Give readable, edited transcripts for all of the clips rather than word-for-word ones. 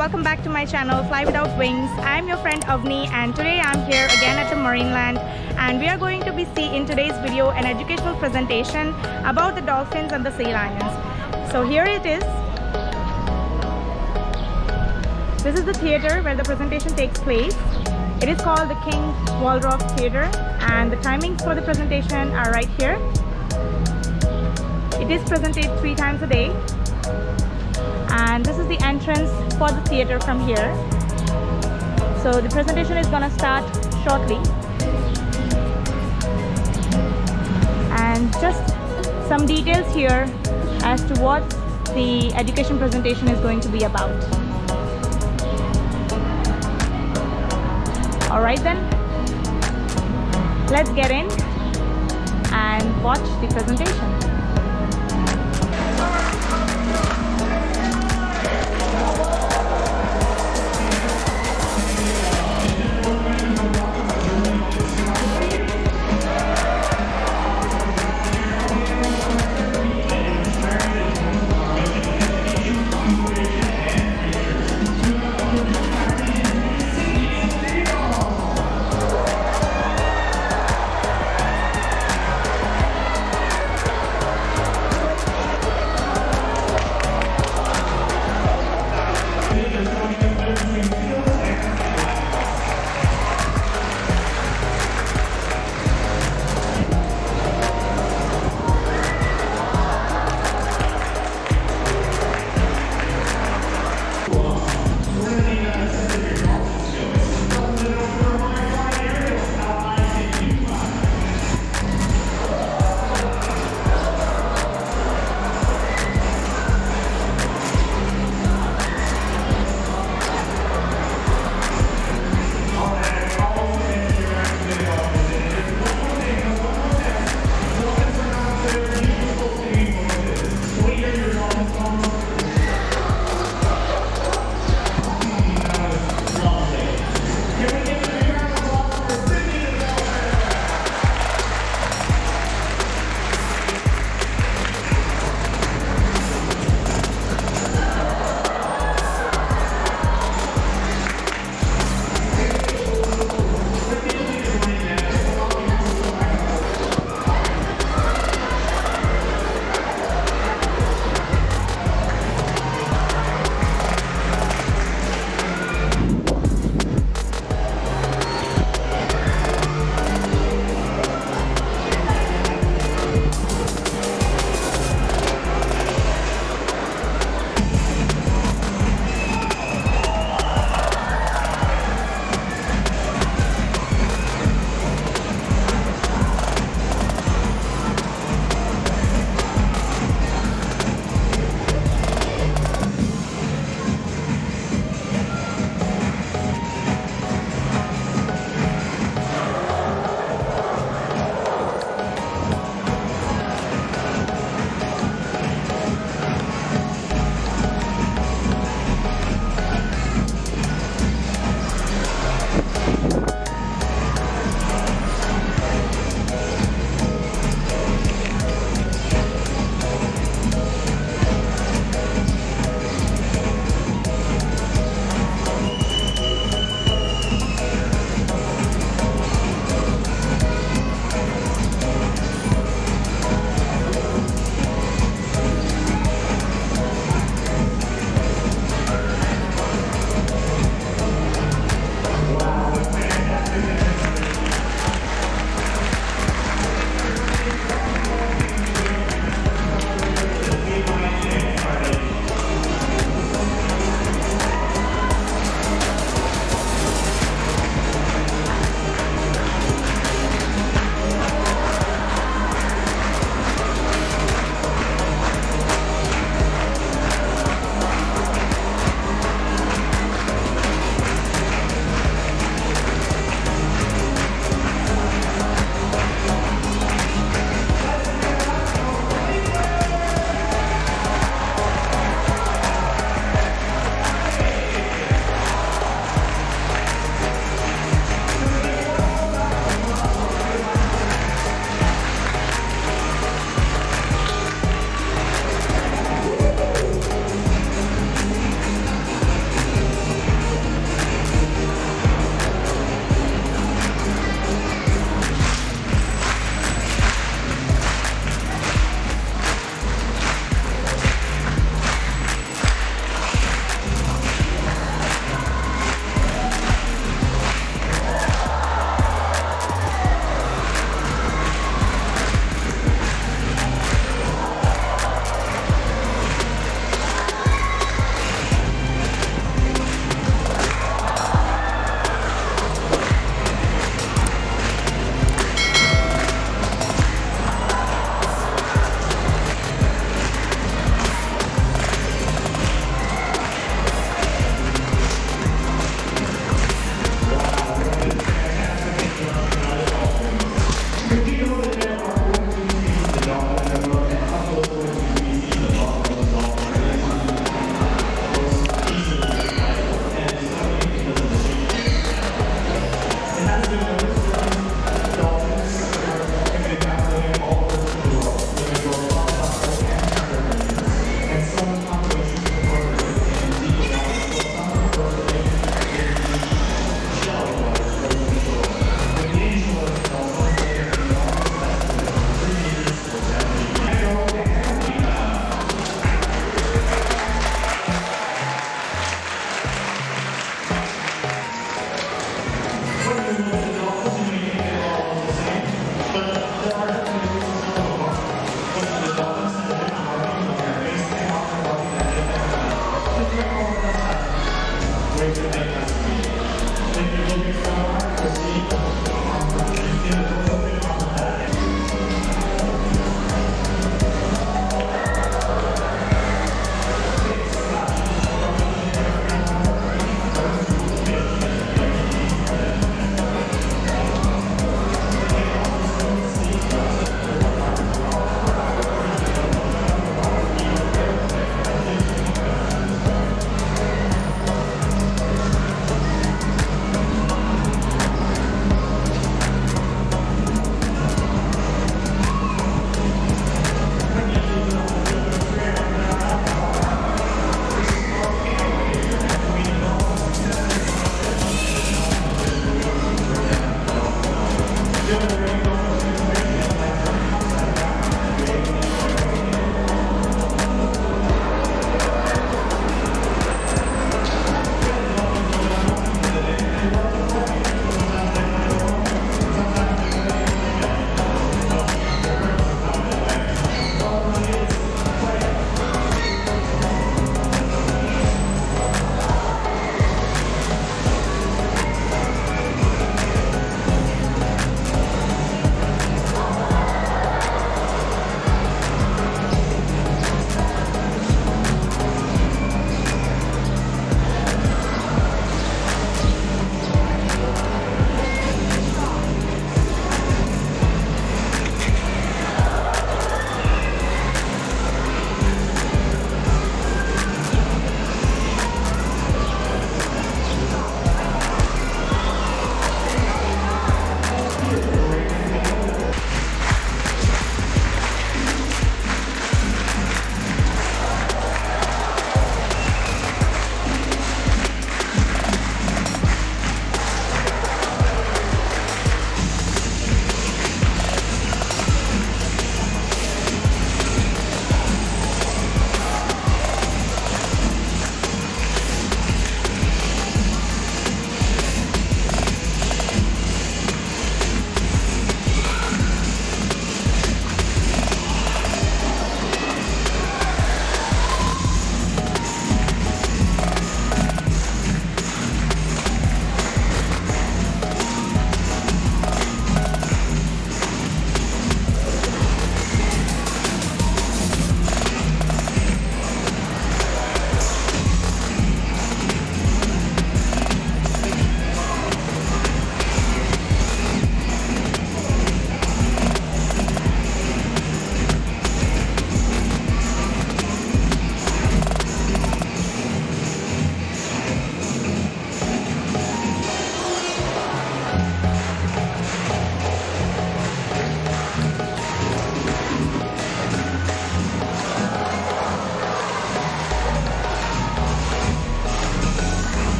welcome back to my channel Fly Without Wings. I'm your friend Avni, and today I'm here again at the Marineland, and we are going to be seeing in today's video an educational presentation about the dolphins and the sea lions. So here it is. This is the theater where the presentation takes place. It is called the King Waldorf Theater, and the timings for the presentation are right here. It is presented 3 times a day, and this is the entrance for the theater from here. So the presentation is gonna start shortly, and just some details here as to what the education presentation is going to be about. Alright then, let's get in and watch the presentation.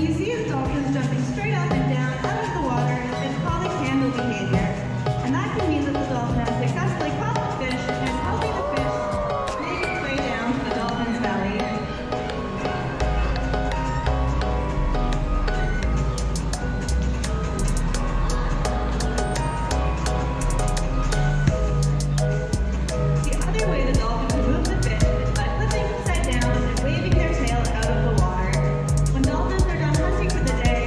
you see is dolphins jumping straight up and down out of the water, it's called a candle behavior. And that can mean that the dolphin has successfully caught the fish and is helping the fish make its way down to the dolphin's belly. The other way the dolphin can move the fish is by flipping upside down and waving their tail out of the water. When dolphins are done hunting for the day,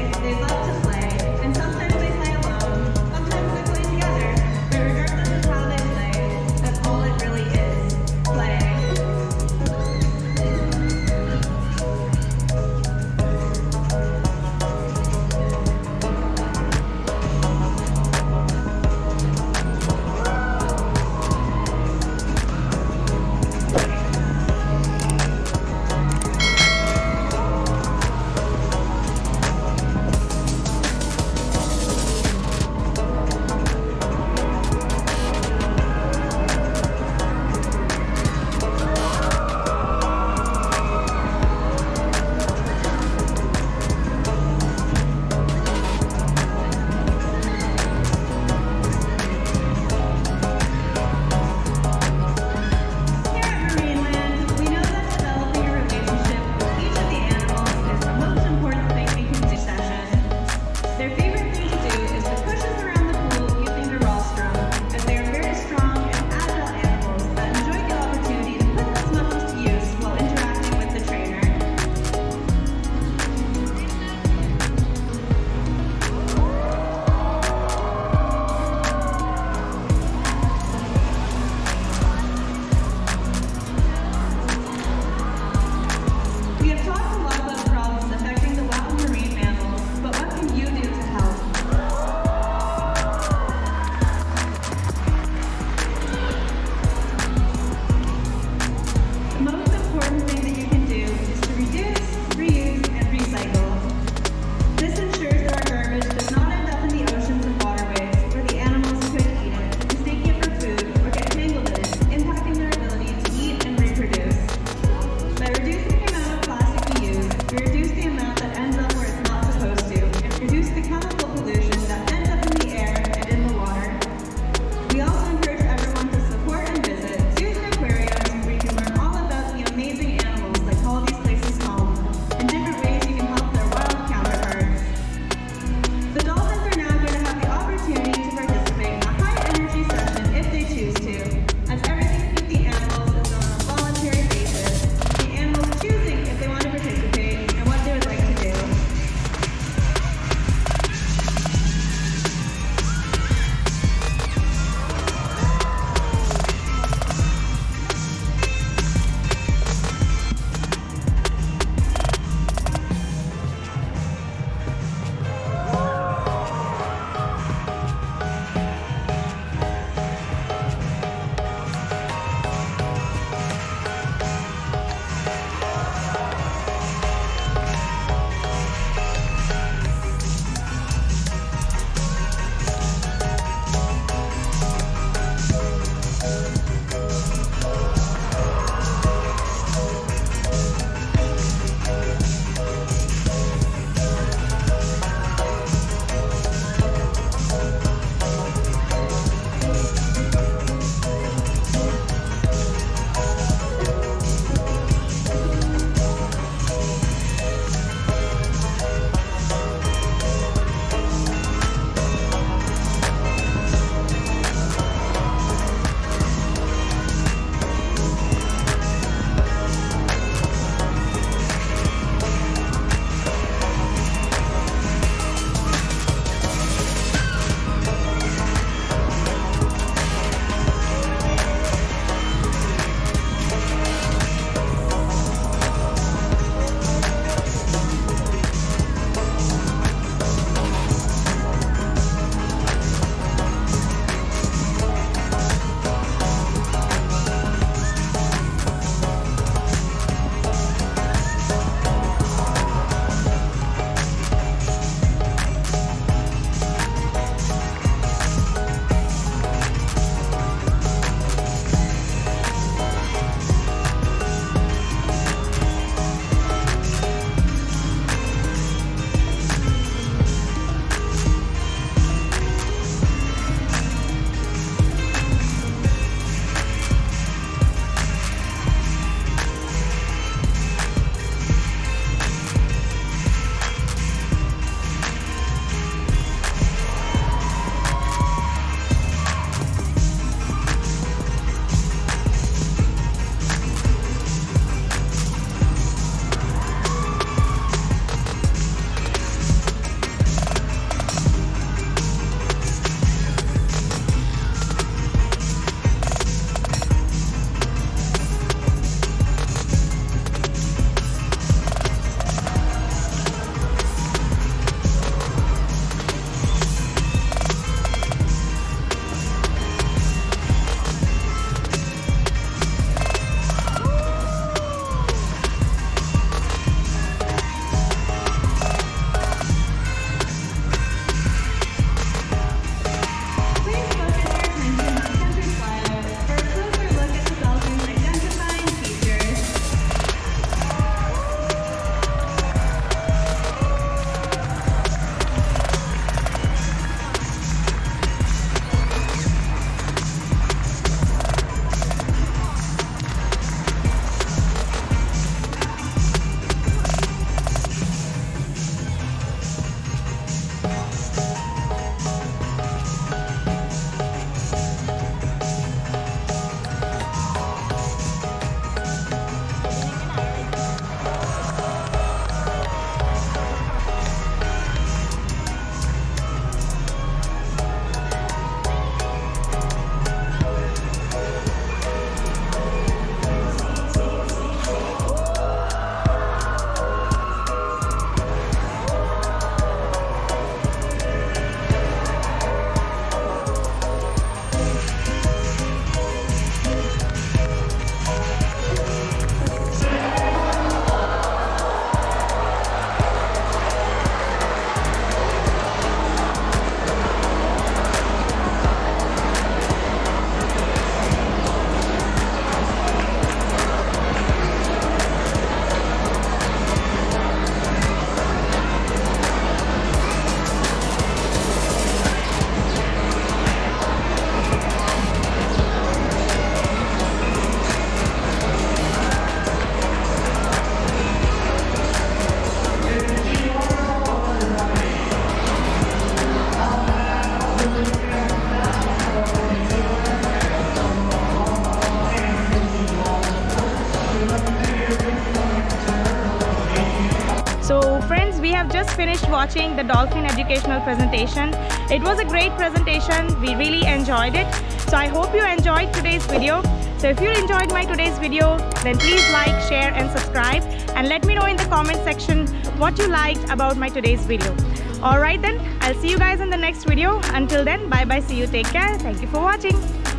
we have just finished watching the dolphin educational presentation. It was a great presentation. We really enjoyed it. So I hope you enjoyed today's video. So if you enjoyed my today's video, then please like, share and subscribe, and let me know in the comment section what you liked about my today's video. Alright then, I'll see you guys in the next video. Until then, bye bye, see you, take care. Thank you for watching.